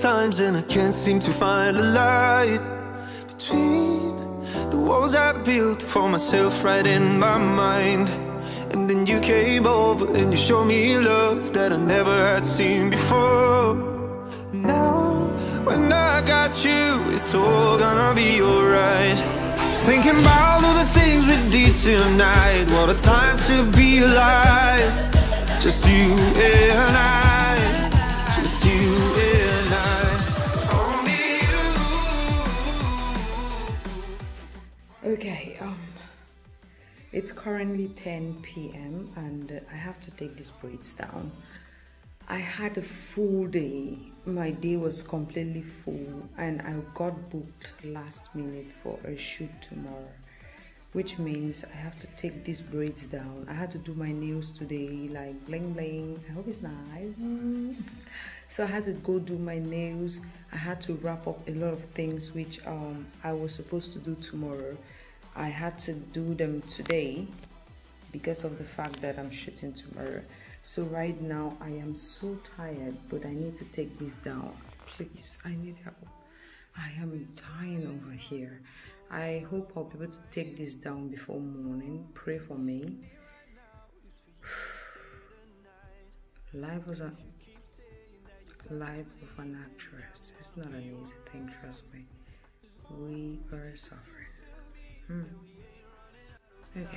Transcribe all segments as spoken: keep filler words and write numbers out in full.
times and I can't seem to find a light between the walls I built for myself right in my mind. And then you came over and you showed me love that I never had seen before. And now when I got you, it's all gonna be alright. Thinking about all the things we did tonight, what a time to be alive. Just you and I. Okay, um, it's currently ten p m and uh, I have to take these braids down. I had a full day. My day was completely full and I got booked last minute for a shoot tomorrow, which means I have to take these braids down. I had to do my nails today, like bling bling. I hope it's nice. Mm. So I had to go do my nails. I had to wrap up a lot of things which um, I was supposed to do tomorrow. I had to do them today because of the fact that I'm shooting tomorrow. So right now I am so tired, but I need to take this down. Please, I need help. I am dying over here. I hope I'll be able to take this down before morning. Pray for me. Life was a life of an actress. It's not an easy thing, trust me. We are suffering. Hmm. Okay.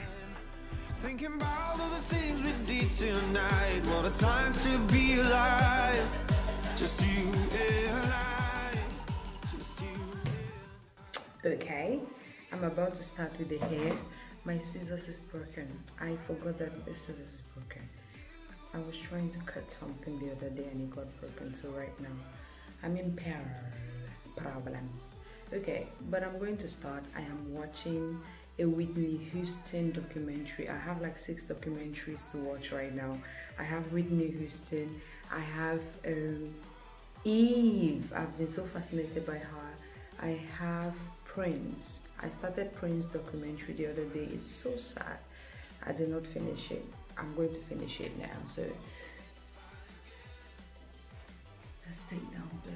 Thinking about all the things we did tonight, what a time to be alive. Just you and I. Just you and I. Okay, I'm about to start with the hair. My scissors is broken. I forgot that the scissors is broken. I was trying to cut something the other day and it got broken, so right now I'm in problems. Okay, but I'm going to start. I am watching a Whitney Houston documentary. I have like six documentaries to watch right now. I have Whitney Houston. I have um, Eve. I've been so fascinated by her. I have Prince. I started Prince documentary the other day. It's so sad. I did not finish it. I'm going to finish it now. So let's take down the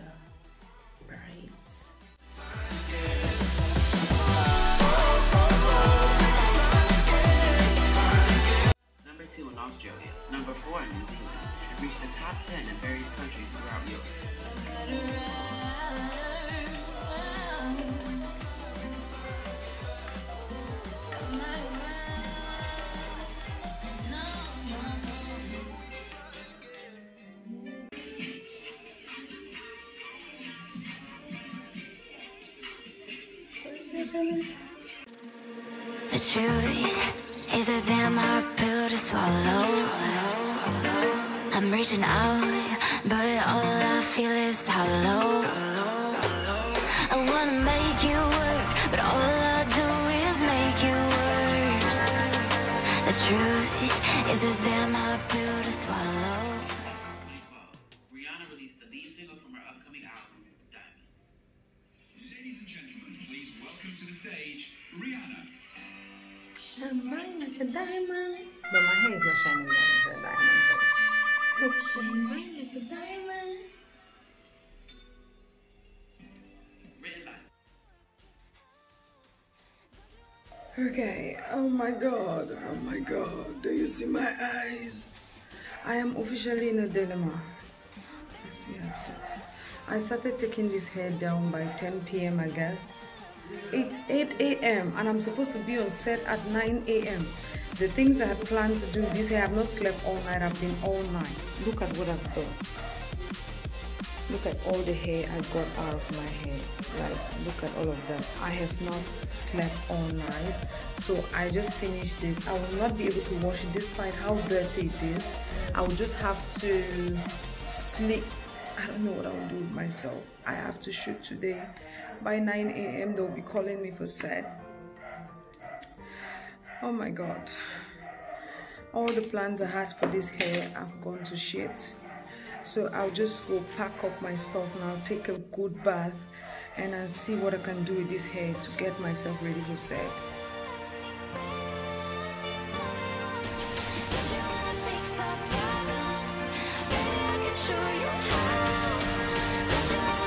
braids. Number two in Australia, number four in New Zealand, and reached the top ten in various countries throughout Europe. The truth is a damn hard pill to swallow. I'm reaching out, but all I feel is hollow. I wanna make you work, but all I do is make you worse. The truth is a damn hard pill to swallow. Rihanna released the lead single from her upcoming album, Diamonds. Ladies and gentlemen, please welcome to the stage, Rihanna. Shine like a diamond. But my hair is not shining like a diamond. Look, shine like a diamond. Okay, oh my god, oh my god, do you see my eyes? I am officially in a dilemma. Let's see how it is. I started taking this hair down by ten p m I guess. It's eight a m and I'm supposed to be on set at nine a m The things I had planned to do this hair, I've not slept all night, I've been all night. Look at what I've done. Look at all the hair I got out of my hair. Like, look at all of that. I have not slept all night. So I just finished this. I will not be able to wash it despite how dirty it is. I will just have to sleep. I don't know what I will do with myself. I have to shoot today. By nine a m they'll be calling me for set. Oh my god. All the plans I had for this hair have gone to shit. So I'll just go pack up my stuff now, take a good bath, and I'll see what I can do with this hair to get myself ready for set. Show you how.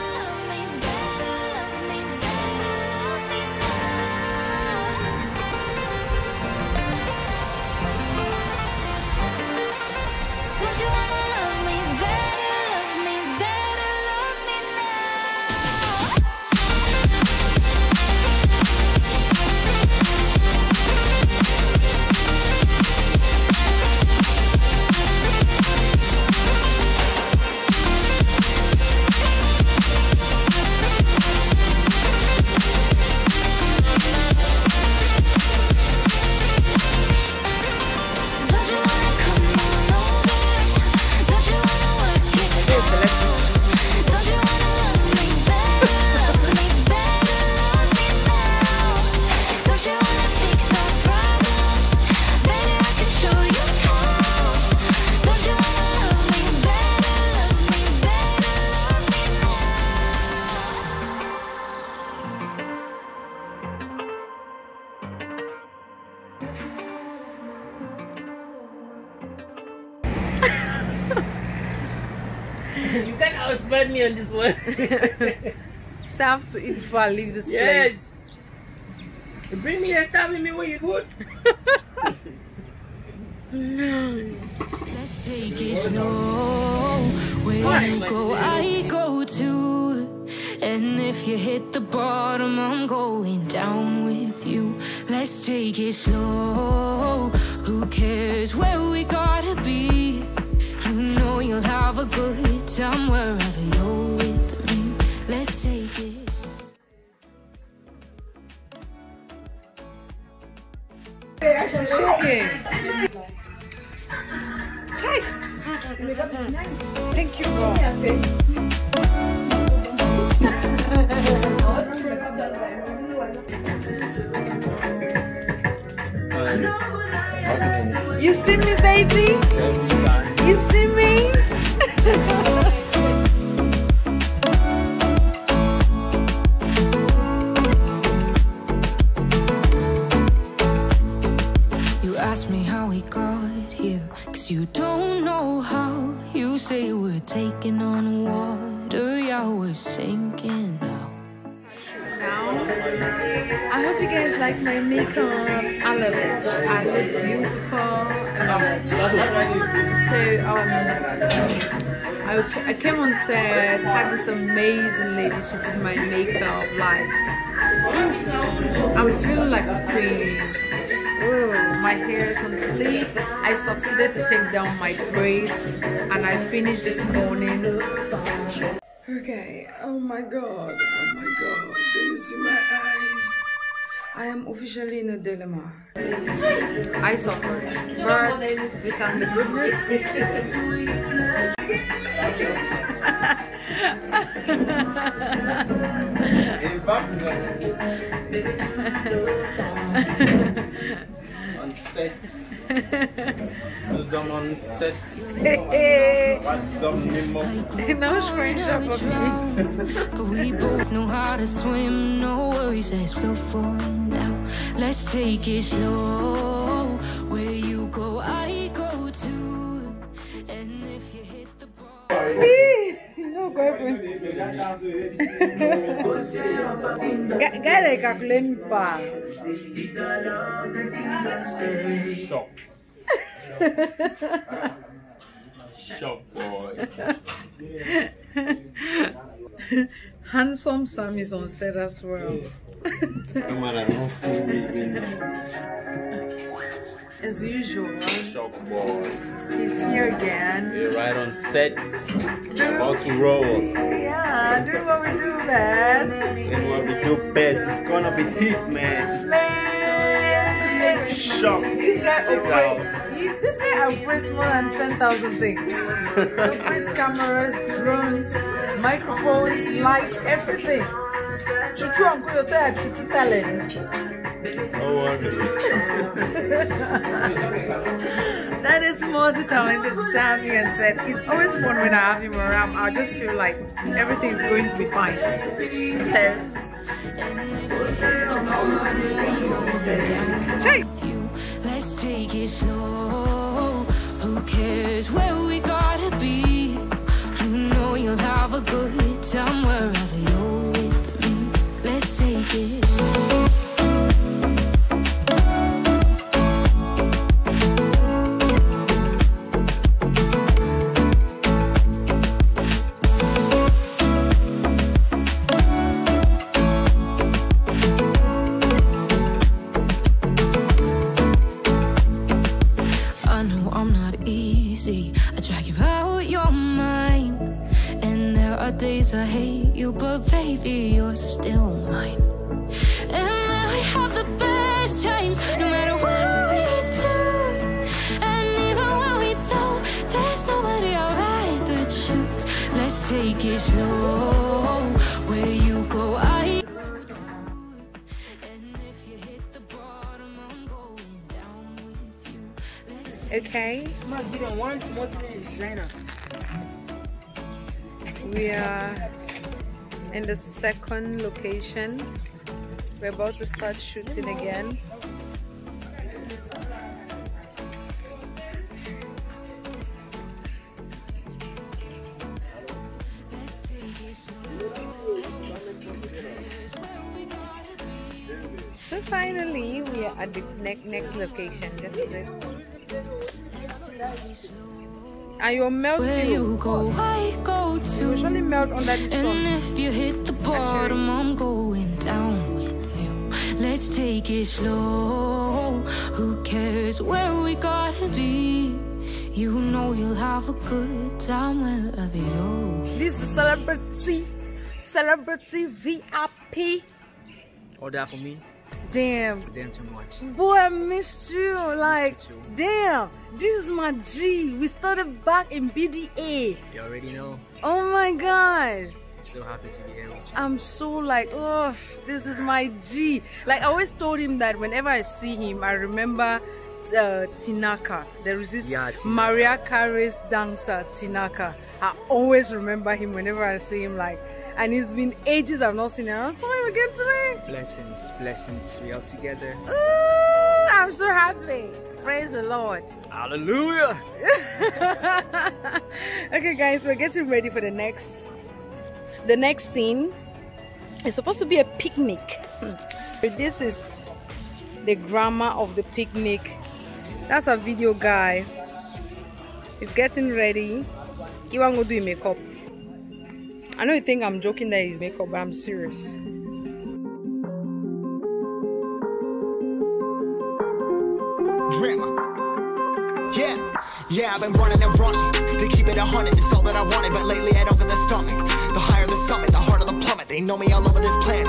You can't outsmart me on this one. Stuff to eat before I leave this yes. place. You bring me and stuff in me when you good. Let's take it slow. Where you go, I go too. And if you hit the bottom, I'm going down with you. Let's take it slow. Who cares where we gotta be? You know you'll have a good time wherever you're with me. Let's take it. Chicken. Check. Thank you. You see me, baby? You see me? You don't know how. You say we're taking on water, yeah, we're sinking now. Now, I hope you guys like my makeup. I love it. I look beautiful. I so, um, I, I came on set, had this amazing lady. She did my makeup. Like, I'm feeling like a queen. Ooh, my hair is on fleek. I succeeded to take down my braids and I finished this morning. Okay, oh my god, oh my god, do you see my eyes? I am officially in a dilemma. I suffer, but with the goodness. On set, I'm on set. No screenshot of me. But we both know how to swim. No worries, let's go for now. Let's take it slow. Where you go, I go too. And if you hit the bar, me, no girlfriend. Get a calculating bar. Shop. Shop boy. Handsome Sam is on set as well. As usual. Shop boy. He's here again. We're right on set. We're about to roll. Yeah, do what we do best. Do what we do best. It's gonna be hit, man. man. Shop. This guy operates. This guy operates more than ten thousand things. Operates cameras, drones, microphones, lights, everything. Chuchu and Koyota, Chuchu talent. No worries. That is multi-talented Sammy, and said it's always fun when I have him around. I just feel like everything is going to be fine. So. Let's take it slow. Who cares where we gotta be? You know you'll have a good time wherever you're with me. Let's take it slow. I hate you, but baby, you're still mine. And now we have the best times, no matter what we do. And even when we don't, there's nobody I'd rather choose. Let's take it slow. Where you go, I go too. And if you hit the bottom, I'm going down with you. Let's okay. Must be the one more thing is right now. We are in the second location. We're about to start shooting again. So finally we are at the next next location. This is it. And you'll melt you go, I go to. You usually melt on that sun. And if you hit the bottom, I'm going down with you. Let's take it slow. Who cares where we gotta be? You know you'll have a good time wherever you go. This is celebrity, celebrity V I P. Order for me. Damn. Damn too much. Boy, I missed you. Like, missed you. Damn. This is my G. We started back in B D A. You already know. Oh my God. So happy to be here with you. I'm so like, oh, this is my G. Like, I always told him that whenever I see him, I remember uh, Tinaka. There is this yeah, Mariah Carey's dancer, Tinaka. I always remember him whenever I see him, like, and it's been ages I've not seen him. I saw him again today. Blessings, blessings. We are together. Ooh, I'm so happy. Praise the Lord. Hallelujah. Okay, guys, we're getting ready for the next, the next scene. It's supposed to be a picnic, but this is the grammar of the picnic. That's our video guy. He's getting ready. He won't go do his makeup. I know you think I'm joking that he's makeup, but I'm serious. Dream. Yeah, yeah, I've been running and running to keep it a hundred. It's all that I wanted, but lately I don't get the stomach. The higher the summit, the harder the plummet. They know me all over this planet.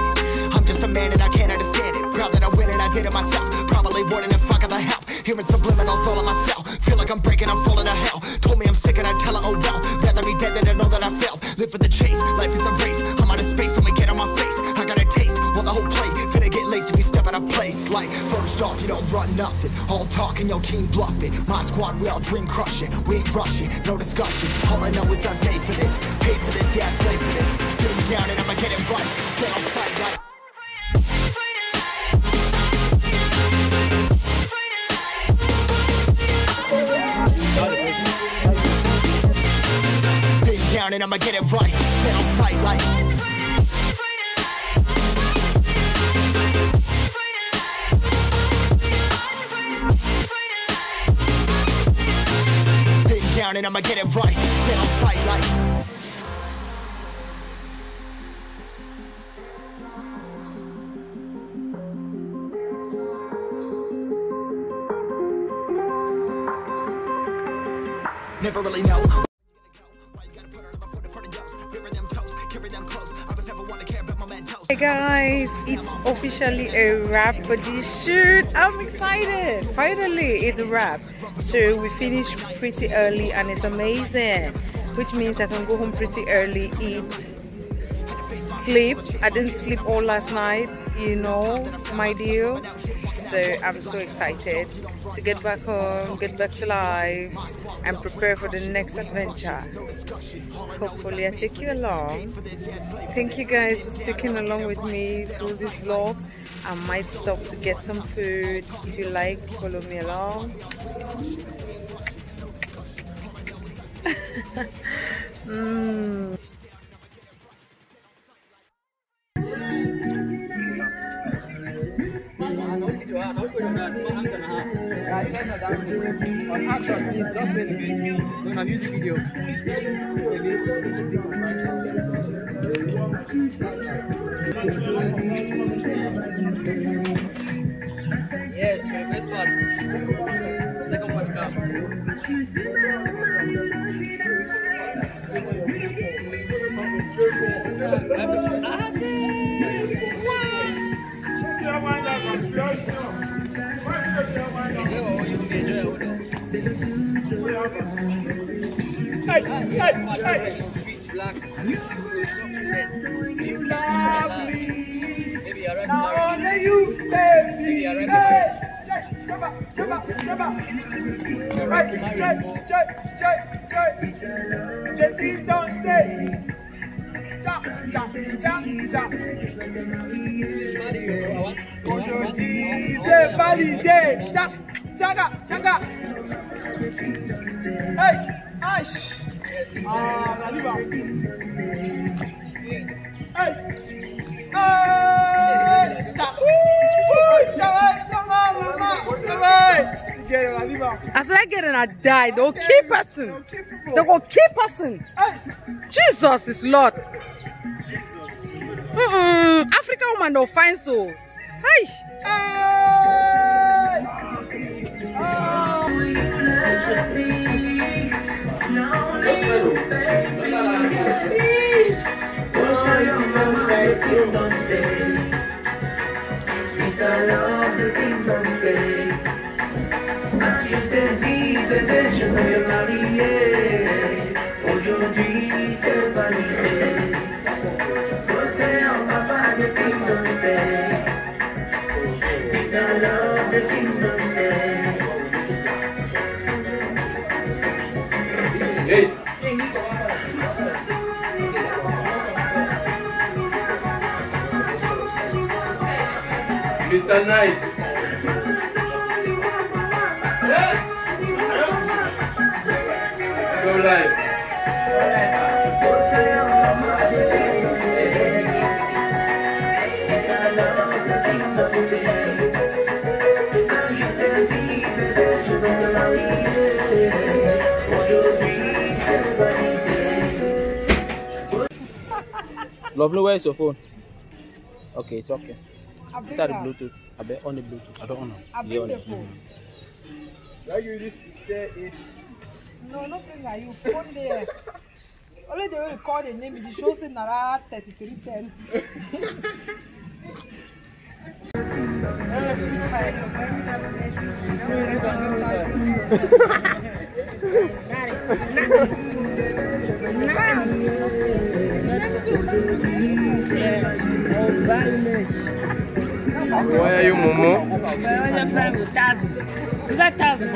I'm just a man and I can't understand it. Proud that I win and I did it myself. Probably wouldn't if I got the help. Hearing subliminals all on myself. Feel like I'm breaking, I'm falling to hell. Told me I'm sick and I tell her, oh well. Rather be dead than to know that I failed. Live for the chase, life is a race. I'm out of space, let me get on my face. I got a taste, want the whole plate. Finna get laced if you step out of place. Like, first off, you don't run nothing. All talk and your team bluffing. My squad, we all dream crushing. We ain't rushing, no discussion. All I know is I was made for this. Paid for this, yeah, I slaved for this. Put me down and I'ma get it right. Get on sight like. And I'ma get it right, get on sight like. Pin down and I'ma get it right, get on sight like. Never really know. Hey guys, it's officially a wrap for this shoot. I'm excited. Finally, it's a wrap. So we finished pretty early and it's amazing. Which means I can go home pretty early, eat, sleep. I didn't sleep all last night, you know, my deal. So I'm so excited to get back home, get back to life, and prepare for the next adventure. Hopefully I take you along. Thank you guys for sticking along with me through this vlog. I might stop to get some food. If you like, follow me along. mm. On action, please, just wait a minute. Doing a music video. Yes, my first part. Second part comes. Hey, hey, hey. Sweet black, beautiful, something you love me. Maybe I recognize you. Maybe I recognize. Come up, come up, come up. Right, check, check, check, check. The team don't stay. Jump, jump, jump, jump. Aujourd'hui, c'est validé. Jump, jump, jump. Hey, Ash! Ah, la liba! Hey! Hey! Hey! girl, I leave her. I said, I get in, I die. They'll okay. Keep person. They'll keep people. They will keep person. Hey. Jesus is Lord. Jesus. Mm -mm. African woman don't find so. Hi. Hey. Mister Nice. Go live. Lovely, where is your phone? Okay, it's okay. It's on the Bluetooth. I bet on the Bluetooth. I don't know. I bet on the phone. Why you listen there? No, nothing like you. Phone there. Only the way you call the name is it shows in Nara thirty-three ten. Where are you, Momo? Is that Taz? Mama.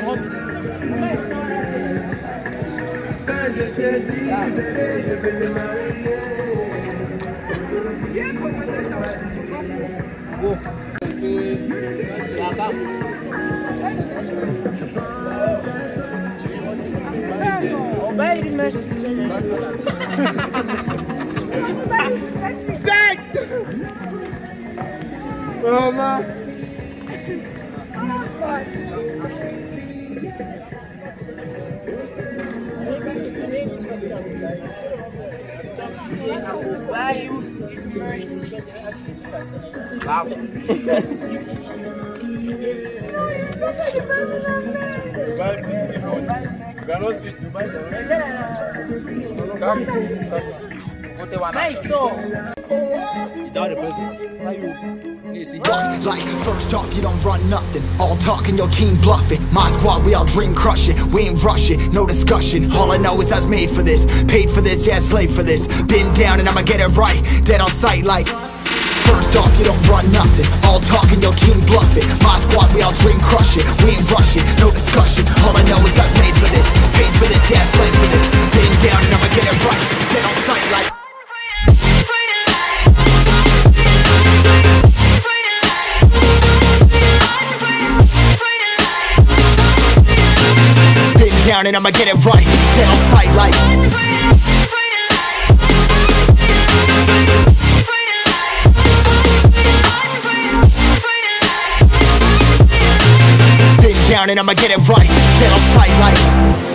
Why you wow. Like, first off, you don't run nothing. All talking, your team bluffing. My squad, we all dream crushing. We ain't rushing, no discussion. All I know is I was made for this. Paid for this, yeah, slave for this. Been down and I'ma get it right. Dead on sight, like. First off, you don't run nothing. All talking, your team bluffing. My squad, we all dream crushing. We ain't rushing, no discussion. All I know is I was made for this. Paid for this, yeah, slave for this. Been down and I'ma get it right. Dead on sight, like. Down and I'ma get it right, dead on sight like. Been down and I'ma get it right, dead on sight like.